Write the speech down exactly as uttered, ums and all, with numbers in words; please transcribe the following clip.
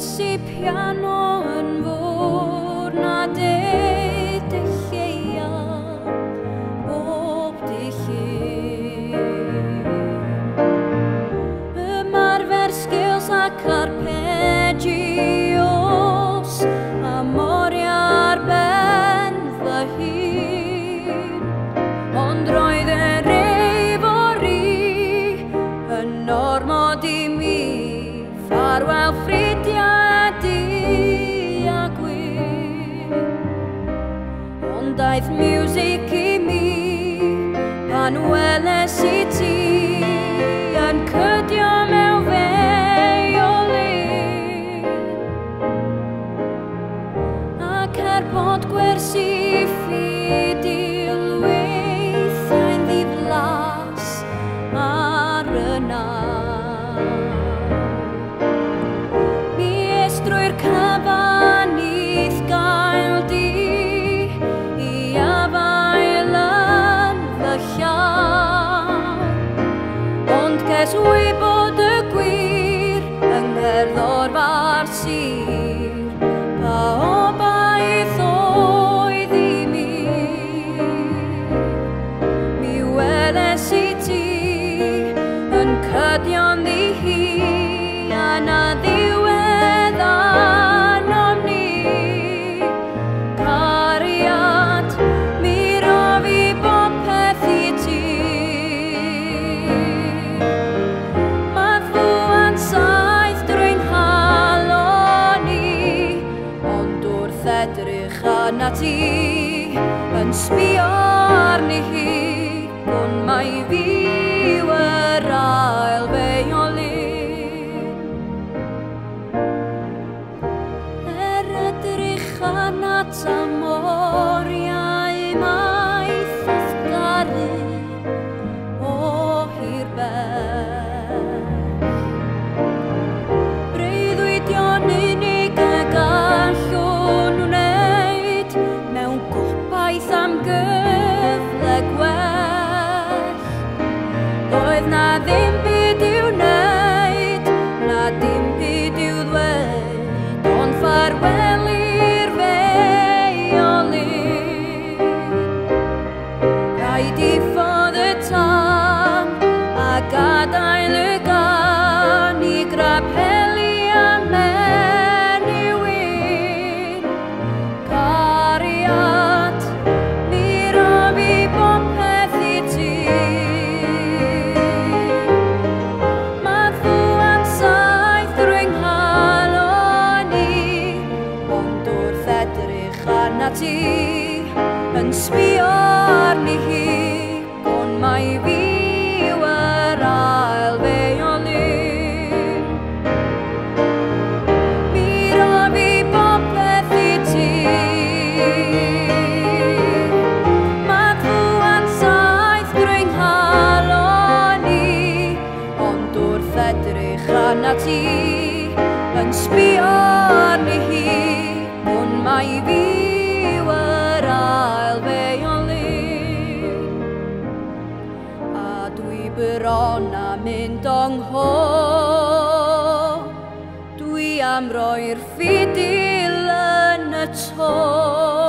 si piano yn fod na deud y lleia bob dydd ymarfer sgils ac arpeggios a moria ar ben fy hun ond roedd yr eifori yn ormod I mi Farwel ffridiau du a gwyn Ond daeth miwsig I mi Pan weles I ti Yn cydio mewn feiolin Ac er bod gwersi ffidil Weithiau'n ddiflas ar y nas Drwy'r cyfan eithgael di I afael yn fy llaw Ond ges wybod y gwir yng ngherddor fa'r sir Pa obaith oedd I mi Mi weles I ti yn cydio'n ddihunan a ddiwedd Edrych arna ti Yn sbio arni hi Ond mae fi yw yr ail feiolin Er edrych arna ta moriau Mae ffeithgaru o hir bell Breuddwydion unig y gallwn Am gyfle gwell Doedd na ddim byd i'w wneud Na dim byd i'w ddweud Ond ffarwel i'r feiolin Rhaid I fod y tan A gadael y gân I grapelu am enw un Cariad Yn sbio arni hi Ond mae fi yw yr ail feiolin Mi rof I bopeth I ti Mae ddŵad saith drwy'n nghalon I Ond wrth edrych arna ti Yn sbio arni hi Ond mae fi Bron a mynd o'ngho Dwi am roi'r ffidil yn y to